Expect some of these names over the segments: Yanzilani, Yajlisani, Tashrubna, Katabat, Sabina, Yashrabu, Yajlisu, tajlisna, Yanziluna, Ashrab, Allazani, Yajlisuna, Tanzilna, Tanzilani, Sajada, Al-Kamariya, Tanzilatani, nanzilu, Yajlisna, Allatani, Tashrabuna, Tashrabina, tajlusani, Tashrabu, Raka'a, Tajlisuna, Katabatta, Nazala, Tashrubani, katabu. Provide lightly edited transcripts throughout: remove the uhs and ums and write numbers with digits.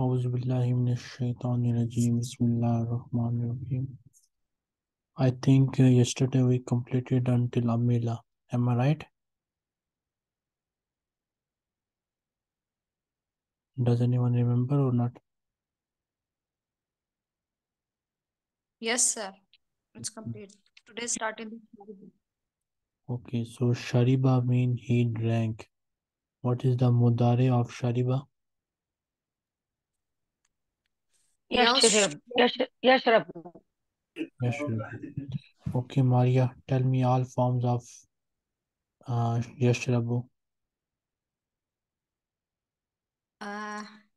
A'udhu billahi minash shaitani rajim. Bismillahir Rahmanir Rahim. I think yesterday we completed until Amila. Am I right? Does anyone remember or not? Yes, sir. It's complete. Today starting. Okay, so Shariba means he drank. What is the mudare of Shariba? Yashrabu. Okay, Maria, tell me all forms of Yashrabu.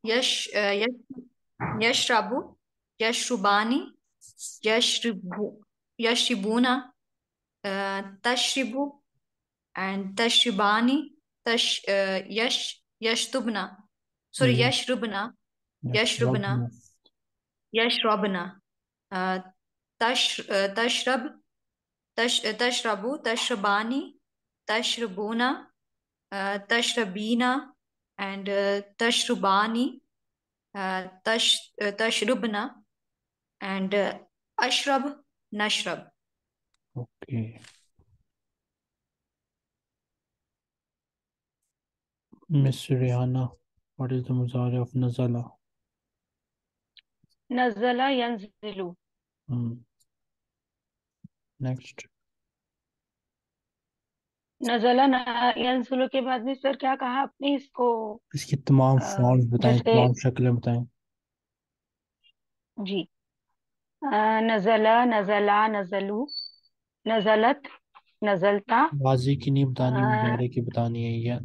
Yashrabu, Yashrubani, Yashribu, Yashribuna, Tashribu, and Tashribani, Yashtubna. Sorry, Yashrubna, Yashrubna, Yashrabna, Tashrab, Tashrabu, Tashrabani, Tashrabuna, Tashrabina, and Tashrubani, Tashrubna, and Ashrab, Nashrab. Okay. Miss Rihanna, what is the mudare of Nazala? Nazala yanzilu. Next. Nazala yanzilu के बाद में sir क्या कहा आपने इसको? इसकी तमाम forms बताएं, तमाम शक्लें बताएं. जी. Nazala, Nazala, Nazalu, Nazalat, Nazalta. वाजी की नहीं बतानी, मुदारे की बतानी है ये.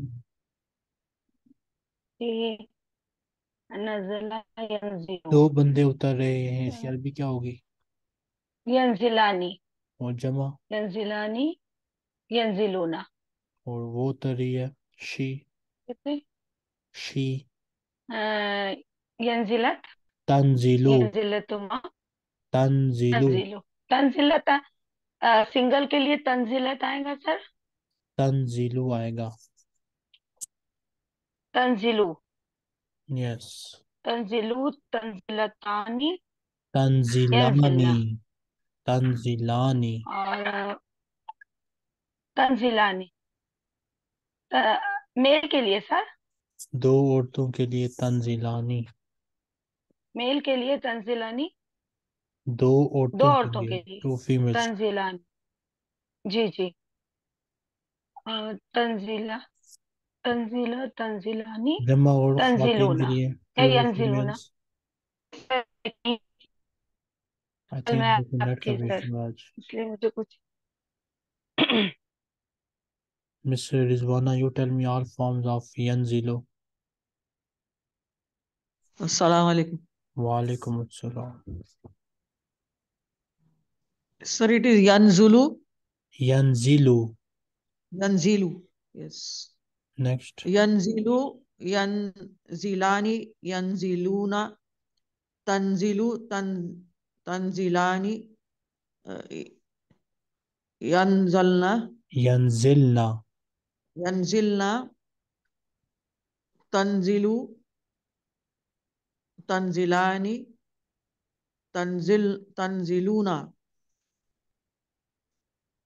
जी. दो बंदे उतर रहे हैं, इसकी अरबी क्या होगी? यंजिलानी. और जमा यंजिलानी, यंजिलूना. और वो उतर रही है शी यंजिलत तंजिलू यंजिलतुमा तंजिलू तंजिलत. सिंगल के लिए तंजिलत आएगा सर, तंजिलू आएगा. तंजिलू. Yes. Tanzilu, Tanzilatani, Tanzilani, Tanzilani, Tanzilani. Male के लिए सर दो औरतों के लिए Tanzilani. Male के लिए Tanzilani. दो औरतों के लिए two females. Tanzilani. Ji. Tanzila. Tanzila, Tanzilani, Tanziluna, Yanziluna. I think Miss Rizwana, you tell me all forms of Yanzilu. Assalamualaikum. Waalaikum assalam. Sir, it is Yanzulu. Yanzilu. Yanzilu. Yes. Next. Yanzilu, Yanzilani, Yanziluna, Tanzilu, Tanzilani, Yanzilna, Yanzilna, Tanzilu, Tanzilani, Tanziluna,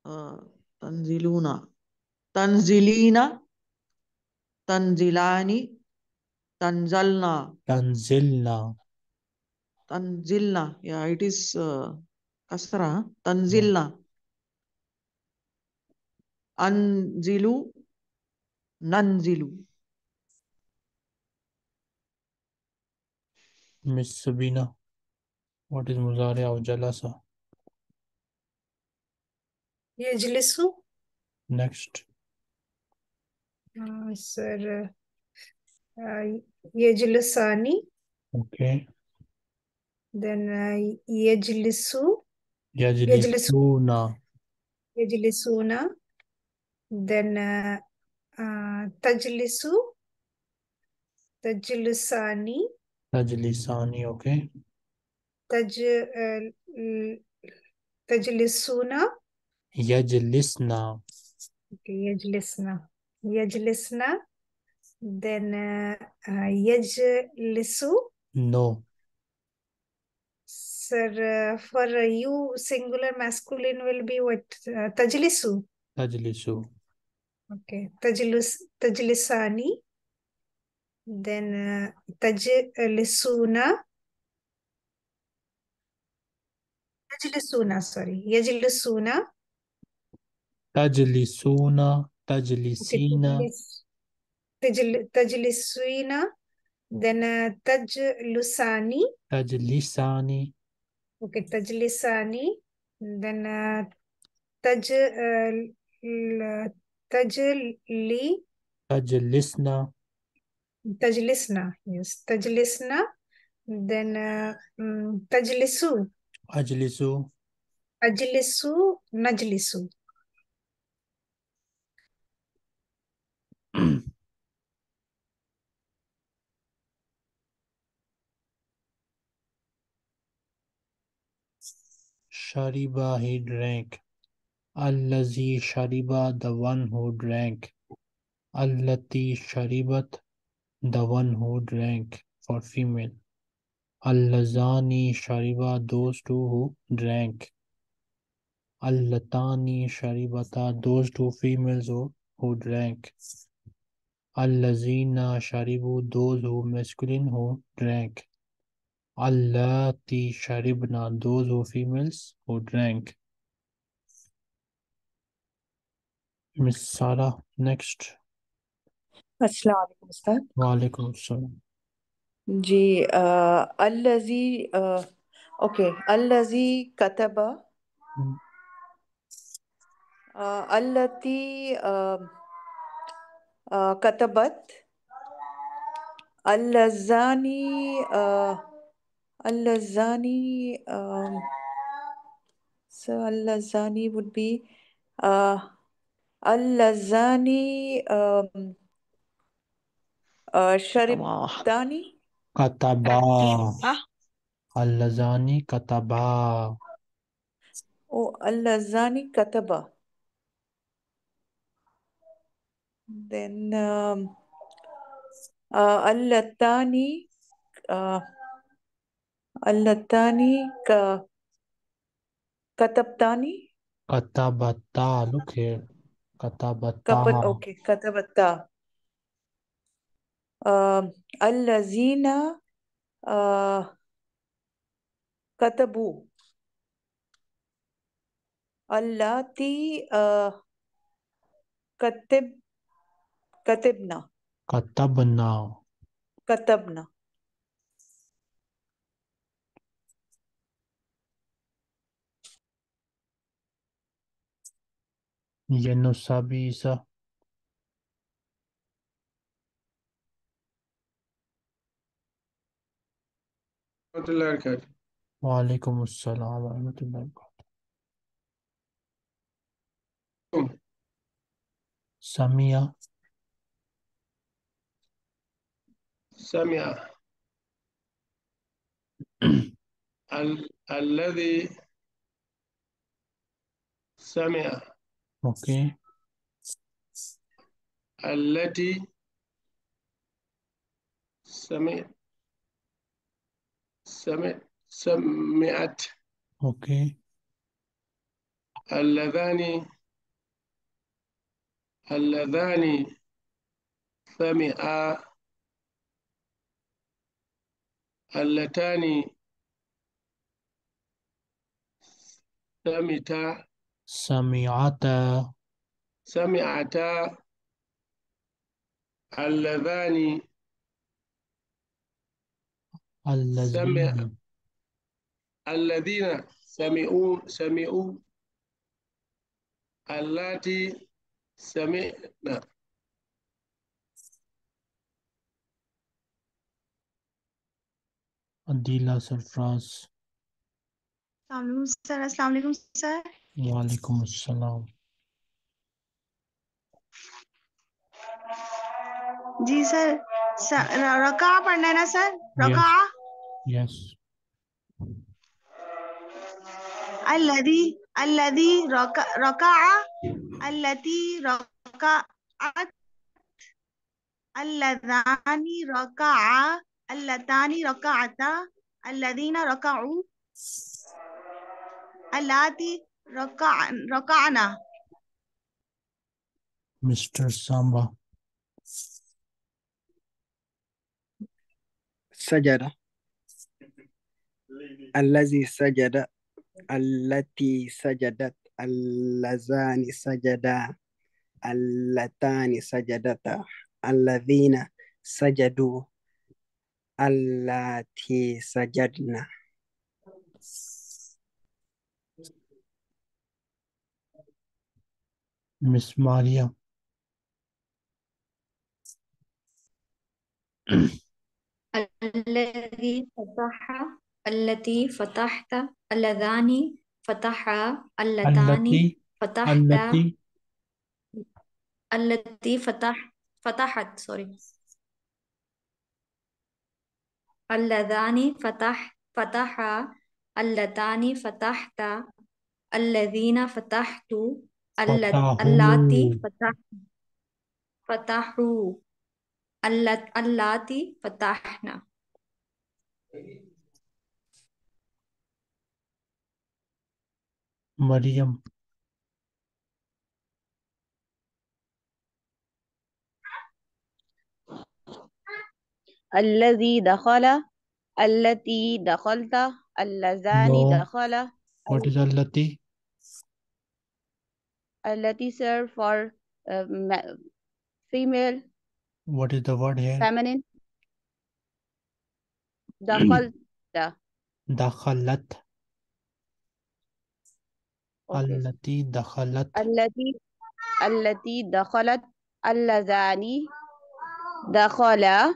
Tanziluna, Tanzilina, Tanzilani, Tanzilna. Tanzilna. Tanzilna. Yeah, it is Kasra. Tanzilna. Anzilu, Nanzilu. Miss Sabina, what is mudare of Jalasa? Yajlisu. Next. Sir, Yajlisani. Okay. Then Yajlisu. Yajlisuna. Yajlisuna. Then Tajlisu. Tajlisani. Tajlisani. Okay. Tajlisuna. Yajlisna. Okay. Yajlisna. Yajlisna, then Yajlisu, No. Sir, for you, singular masculine will be what? Tajlisu. Tajlisu. Okay. Tajlisani. Then Tajlisuna. Yajlisuna, sorry. Yajlisuna. Tajlisuna. Tajlisina. Tajlisuna. Then Tajlusani. Tajlisani. Okay, Tajlisani. Then Tajlisna. Tajlisna, yes. Tajlisna. Then Tajlisu. Ajlisu. Ajlisu. Najlisu. Shariba, he drank. Allazi, Shariba, the one who drank. Allati, Sharibat, the one who drank, for female. Allazani, Shariba, those two who drank. Allatani, Sharibata, those two females who drank. Allazina, Sharibu, those who masculine who drank. Allati, Sharibna, those who females who drank. Miss Sara, next. Assalamualaikum, Ustad. Waalaikum assalam. Ji, Allazi, okay, Allazi Kataba, Allati Katabat, Allazani, Allazani, so Allazani would be Allazani Sharibani. Kataba. Huh? Allazani Kataba. Oh, Allazani Kataba. Then Allatani Allatani Katabtani. Katabatta. Look here. Katabatta. Okay, Katabatta. Allazina Katabu. Allati Katibna. Katabna. Katabna. Ya no sabe esa. Wa alaikum assalam wa rahmatullahi wa barakatuh. Samia. Samia. Alladhi Samia. Okay. Allati Samia. Sami'at. Okay. Allazani sami'a. Allatani samita. Sami'ata. Allazani Allazina sami'u. Allati sami'na. Adila, Sir France. Assalamualaikum, Sir. Waalaikum assalam. Ji, Sir. Raka'a padhna hai na, Sir? Raka'a? Yes. Alladhi raka'a. Allati raka'at. Alladhani raka'a. Allatani raka'ata, Allazina raka'u, Allati raka'ana. Mr. Samba. Sajada. Allazi sajada, Allati sajadat, Allazani sajada, Allatani sajadata, Allazina sajadu, Allati sajadna. Miss Maria. Alladhi fataha, Allati fatahta, Allazani fataha, Allatani fatahta, Allati fatahat, sorry. Allazani fataha, Allatani fatahta, Allazina fatahtu, Allati fatahu, Allati fatahna. Mariam. Allazi dakhala, Allati dakhalta, Allazani dakhala. What is Allati? Allati, sir, for female. What is the word here? Feminine. Dakhalta. Dakhalat. Okay. Allati dakhalat. Allati dakhalat. Allazani dakhala.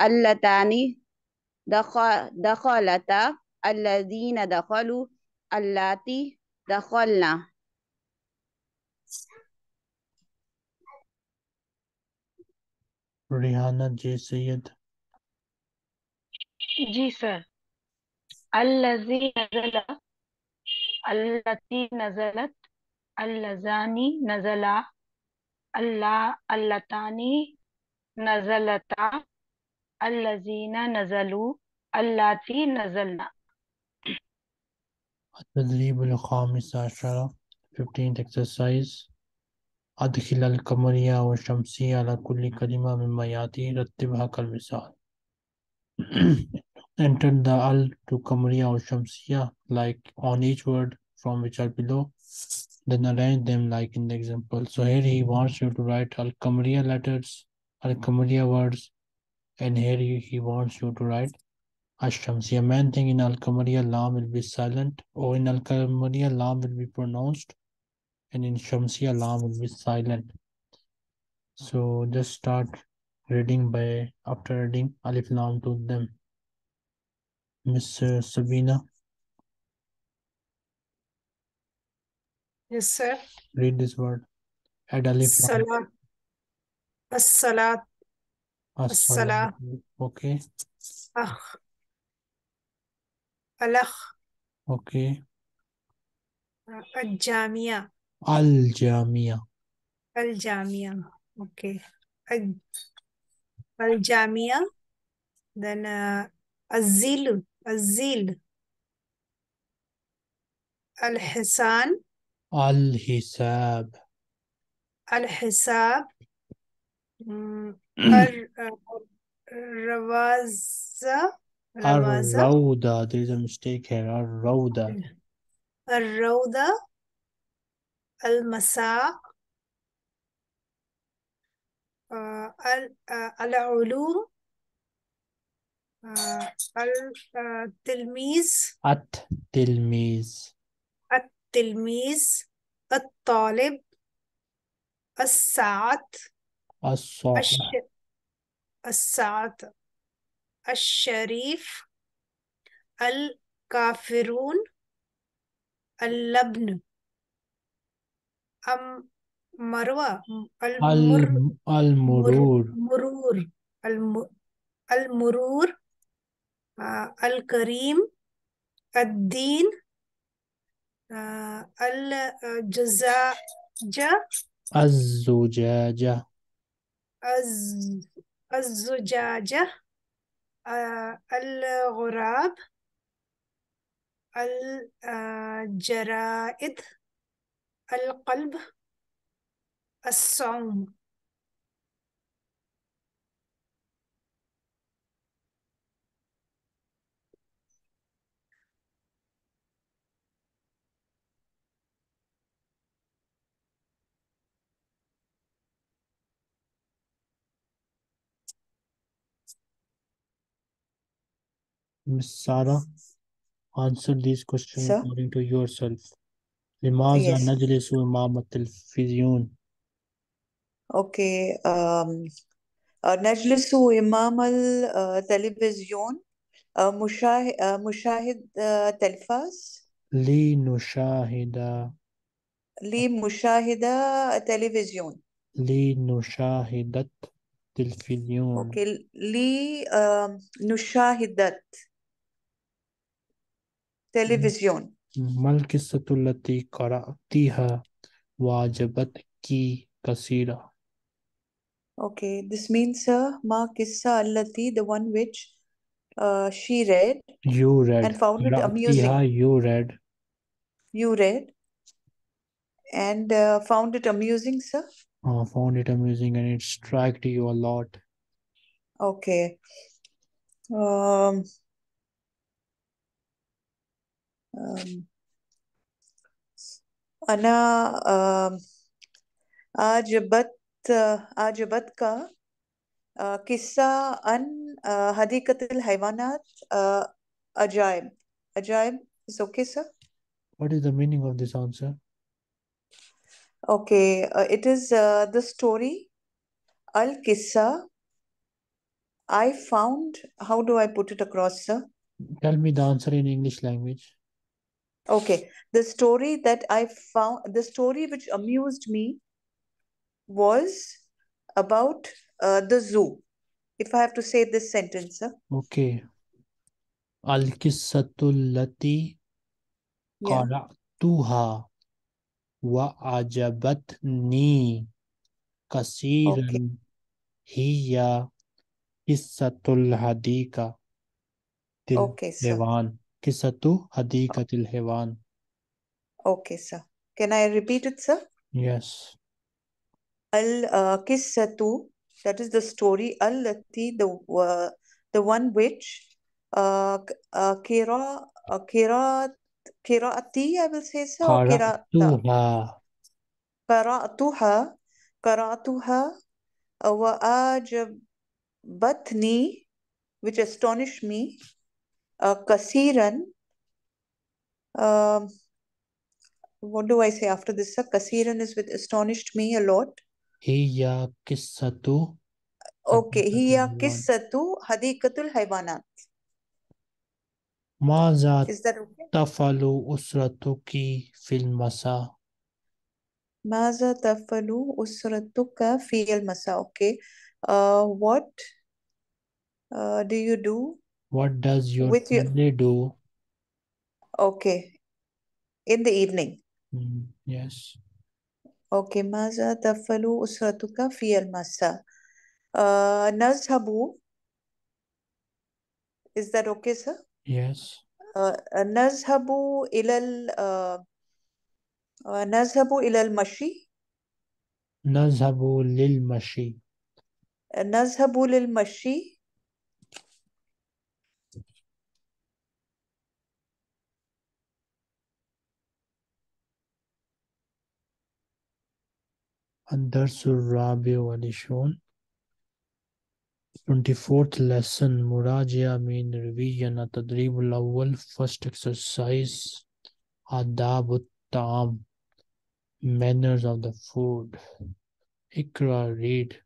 Allatani dakhalata, Allazina dakhalu, Allati dakhalna. Rihana J. Sayyid. Ji, sir. Allazi nazala, Allati nazalat, Allazani nazala, Allatani nazalata, Allazina nazalu, Allati nazalna. At-tadrib al-khamis ashara, 15th exercise. Adkhil al-kamariya wa shamsiya ala kulli kalima mimma yati rattibha kal misal. Enter the al to kamariya wa shamsiya like on each word from which are below. Then arrange them like in the example. So here he wants you to write al-kamariya letters, al-kamariya words. And here he wants you to write Ash-Shamsiya. Main thing in Al-Kamariya, Lam will be silent. Or in Al-Kamariya, Lam will be pronounced. And in Shamsiya, Lam will be silent. So just start reading by, after reading Alif Lam to them. Miss Sabina. Yes, sir. Read this word. Add Alif Lam. Salat. As-Salat. As-Salah. Okay. Akh. Alakh. Okay. Al-Jamia. Al-Jamia. Al-Jamia. Okay. Al-Jamia. Then Az-Zilu. Az-Zil. Al-Hisan. Al-Hisab. Al-Hisab. Ar-Rawaza. Ar-Rawda. There is a mistake here. Ar-Rawda. Ar-Rawda. Al-Masaq. Al-Ulum. Al-Tilmiz. At-Tilmiz. At-Tilmiz. At-Talib. As-Sa'at. As-Sa'at, As-Sharif, Al-Kafirun, Al-Labn, Marwa, Al-Murur, Al-Murur, Al-Karim, Ad-Din, Al-Jazaja, Az-Zujaja. Az-Zujaja, al-ghurab, al-jara'id, al-qalb, as-sawm. Miss Sarah, answer these questions Sir? According to yourself. Limaza najlisu imamat al-fizyun. Okay. Najlisu imam al-television. Mushahid telfaz. Li mushahida television. Li nushahidat telfizyun. Okay. Li nushahidat. Television. Mal qissatu allati qara'tiha wajabatki kaseera. Okay, this means, sir, ma qissa allati, the one which she read. You read. And found it amusing. You read. You read. And found it amusing, sir. Found it amusing and it struck you a lot. Okay. Ana ajabatka kissa an hadikatil haywanat ajaib. Ajaib is okay, sir? What is the meaning of this answer? Okay, it is the story al-kissa. I found, how do I put it across, sir? Tell me the answer in English language. Okay, the story that I found, the story which amused me was about the zoo. If I have to say this sentence, sir. Okay. Al-kissatu allati qara'tuha wa ajabatni kaseeran hiya kissatul hadika til haywan. Kisatu hadika til haywan. Okay, sir. Can I repeat it, sir? Yes. Al-kissatu, that is the story. Al-lati, the one which Kiraati, I will say, sir. Karatuha wa ajabatni, which astonished me. Kasiran. What do I say after this, sir? Kasiran is with astonished me a lot. Hiya kissatu. Okay. Hiya kissatu hadikatul haywanat. Maza tafalu usratuki fil masa. Maza tafalu usratuka fil masa. Okay. What do you do? What does your family do? Okay. In the evening. Yes. Okay. Maza tafalu usratuka fi al-masa. Nazhabu. Is that okay, sir? Yes. Nazhabu ilal mashi. Nazhabu lil mashi. Nazhabu lil mashi. Ad-Darsul Rabi Walishon. 24th lesson. Murajia mean revision. At-Tadribul Awwal. First exercise. Adabut Ta'am. Manners of the food. Ikra, read.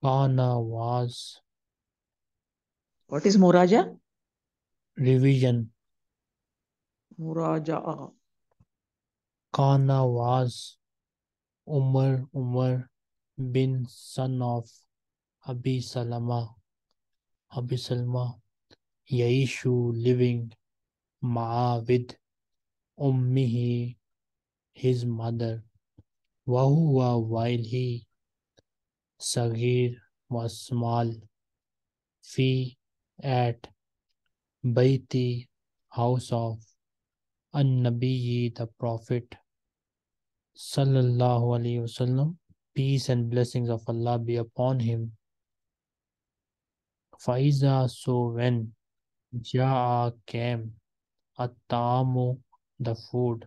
Kana, was. What is Muraja? Revision. Muraja. Kana, was. Umar bin son of Abi Salama, Yaishu living ma'a with ummihi his mother, wahuwa while he Sagir was small, fi at Bayti, house of An-Nabiyyi, the Prophet Sallallahu Alaihi Wasallam, peace and blessings of Allah be upon him. Faiza, so when Ja'a came, At-Ta'amu, the food,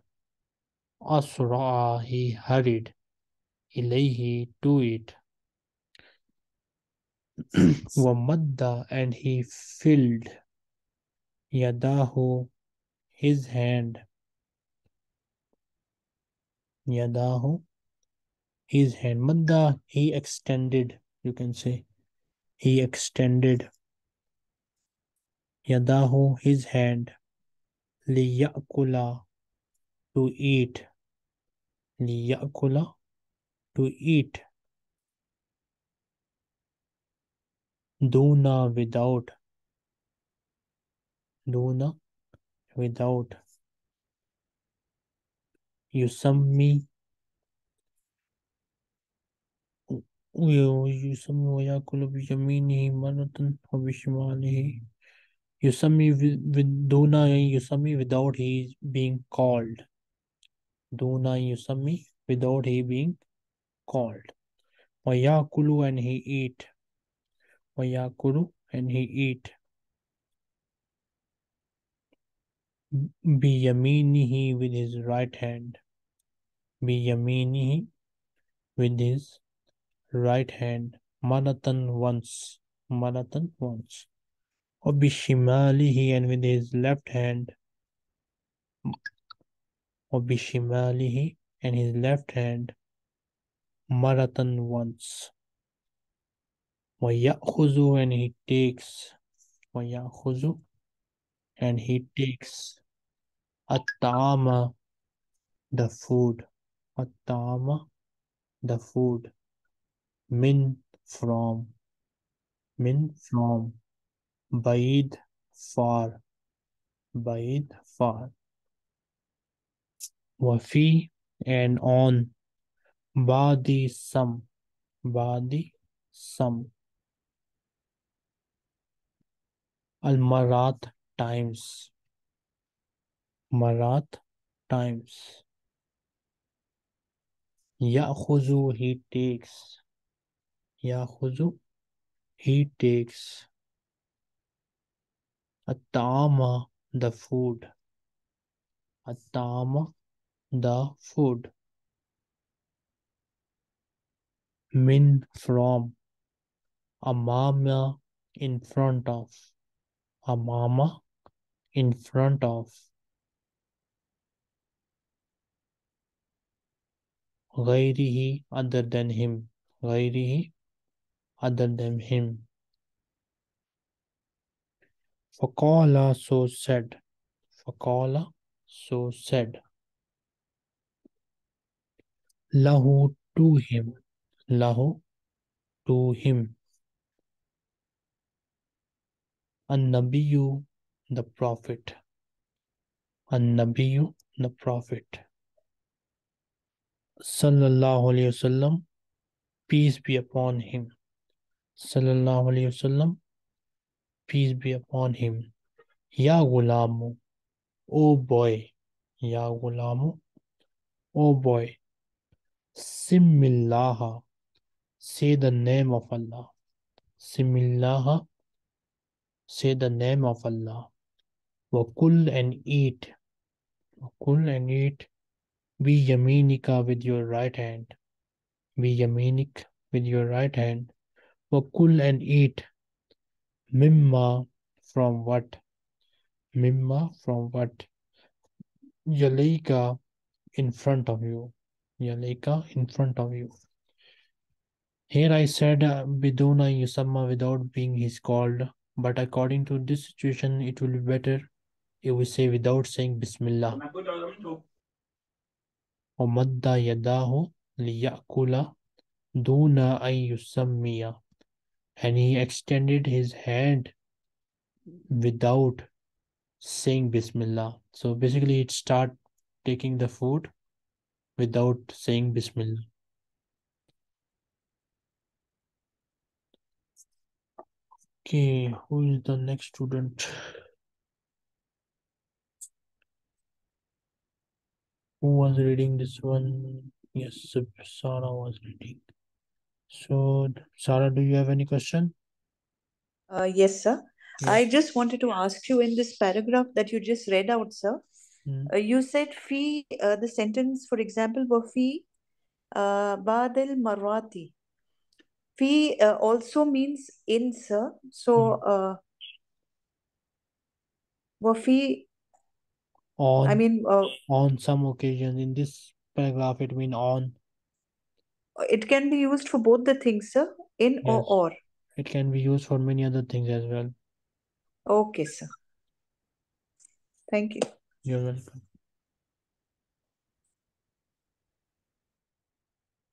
Asra'a, he hurried, Ilayhi, to it, Wamadda, and he filled, Yadahu, his hand, Madda, he extended, you can say, he extended Yadahu, his hand, Liyakula, to eat, Duna, without, Yusami without he being called. Wayakulu, and he eat. Biyaminihi, with his right hand. Manatan, once. Or bishimalihi, and with his left hand. Maratan, once. Wayakhuzu, and he takes. At-Ta'ama, the food. Min, from. Baid, far. Wafi, and on. Badi, some. Al-Marat, times. Ya'khuzu, he takes. At-Ta'ama, the food. Min, from. Amama, in front of. Ghairihi, other than him. Faqala, so said. Lahu, to him. An-Nabiyyu, the Prophet. Sallallahu Alaihi Wasallam, peace be upon him. Ya Ghulamu, O boy. Simillaha, say the name of Allah. Wakul, and eat. Bi yaminika, with your right hand. Wakul, and eat. Mimma, from what? Yalaika, in front of you. Here I said biduna yusamma, without being his called. But according to this situation, it will be better if we say without saying Bismillah. Omadda yadahu liyakula duna ayyusammiya. And he extended his hand without saying Bismillah. So basically it start taking the food without saying Bismillah. Okay, who is the next student? Who was reading this one? Yes, Sarah was reading. So, Sarah, do you have any question? Yes, sir. Yes. I just wanted to ask you in this paragraph that you just read out, sir. Mm. You said fi, the sentence, for example, wa fi badil marwati. Fi also means in, sir. So, wa fi, I mean, on some occasions. In this paragraph, it means on. It can be used for both the things, sir. In, yes, or. It can be used for many other things as well. Okay, sir. Thank you. You're welcome.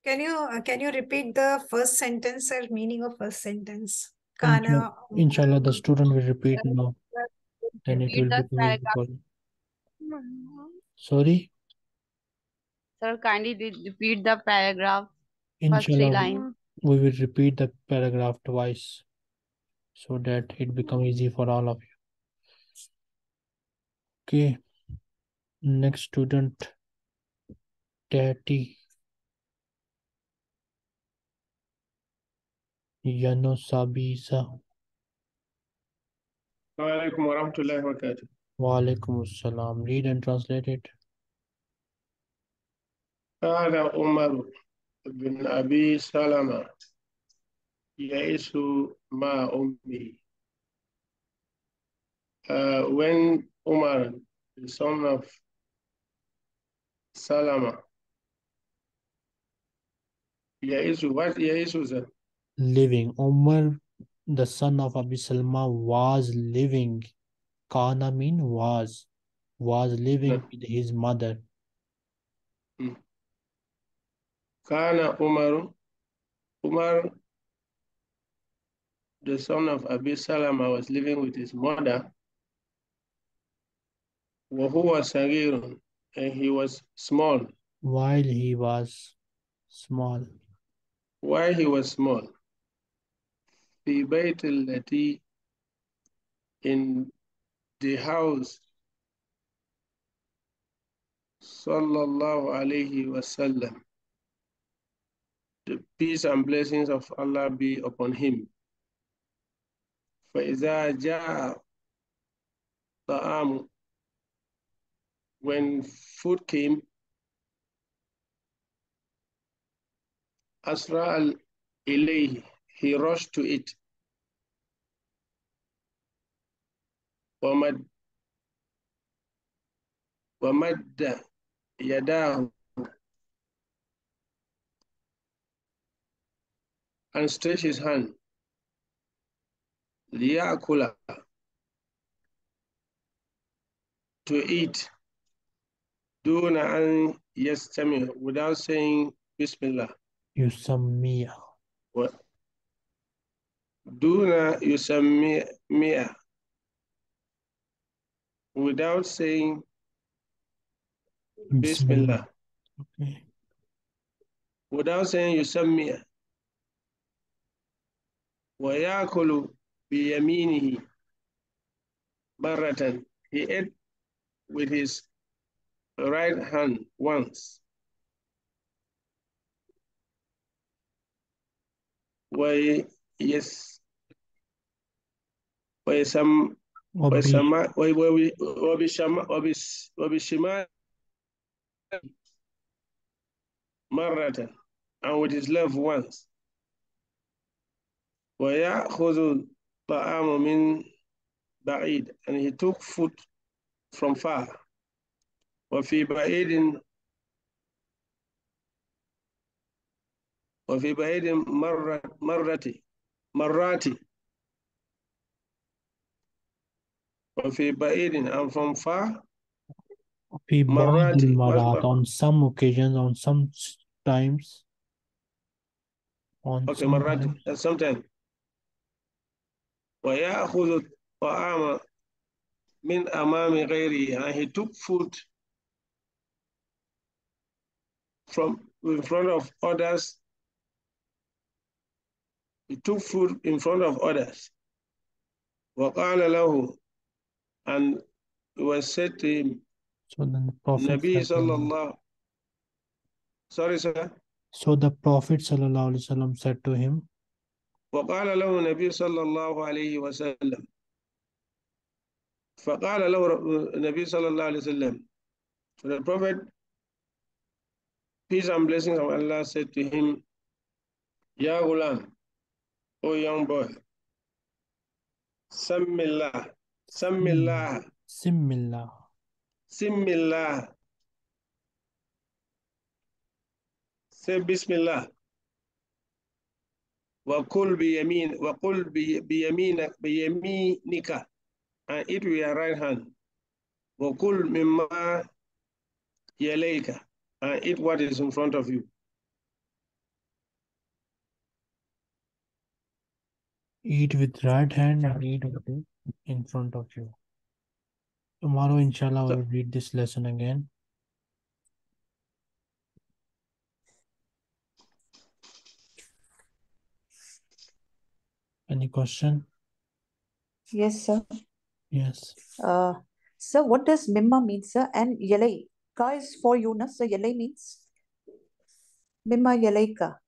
Can you repeat the first sentence, sir? Meaning of first sentence. Kana. Inshallah, the student will repeat now. Then it will be. Sorry? Sir, kindly repeat the paragraph. Inshallah, we will repeat the paragraph twice so that it becomes easy for all of you. Okay. Next student, Tati Yano Sabisa. Assalamualaikum warahmatullahi wabarakatuh. Walaikum assalam. Read and translate it. Qala Umar bin Abi Salama Ya'isu ma ummi. When Umar, the son of Salama, Ya'isu, what Ya'isu is? Living. Umar, the son of Abi Salama, was living. Kana mean was living with his mother. Kana Umar, the son of Abi Salama, was living with his mother. Wahuwa Sagirun, and he was small. While he was small. While he was small. Fi baytil lati, in the house, sallallahu alayhi wasallam, the peace and blessings of Allah be upon him. فَإِذَا جَاءَ طَعَامُ, when food came, أَسْرَعَ إِلَيْهِ, he rushed to it. وَمَدَّ يَدَاهُ, and stretched his hand. لِيَأْكُلَ, to eat. دُونَ أَنْ يَسْتَمِعَ, without saying Bismillah. يُسَمِّعَ. دُونَ يُسَمِّعَ, without saying Bismillah. Okay. Without saying Yusammiya. Wa yakulu bi yaminihi baratan, he ate with his right hand once. Wa yes, wa some. And with his loved ones. And he took food from far. And from far, Marat, on some occasions, on some times, on okay, Marat, sometimes. And he took food from in front of others. He took food in front of others. وَقَالَ لَهُ and was said to him, so then the Prophet Nabi sallallahu sorry sir so the Prophet sallallahu alaihi wasallam said to him وَقَالَ لَهُ نَبِي صَلَّى اللَّهُ عَلَيْهِ وَسَلَّمَ فَقَالَ لَهُ نَبِي صَلَّى اللَّهُ عَلَيْهِ وَسَلَّمَ So the Prophet, peace and blessings of Allah, said to him, Ya Ghulam, O young boy, Sammillah, Sammillah, Simmillah, Simmillah, say Bismillah, wa qul bi yamin, wa qul bi yaminak, bi yaminika, and eat with your right hand, wa qul mimma yalayka, and eat what is in front of you. Eat with right hand and eat in front of you. Tomorrow, inshallah, we'll read this lesson again. Any question? Yes, sir. Yes. Sir, what does mimma mean, sir? And yalai. Ka is for you, na? So yalai means? Mimma yalaika.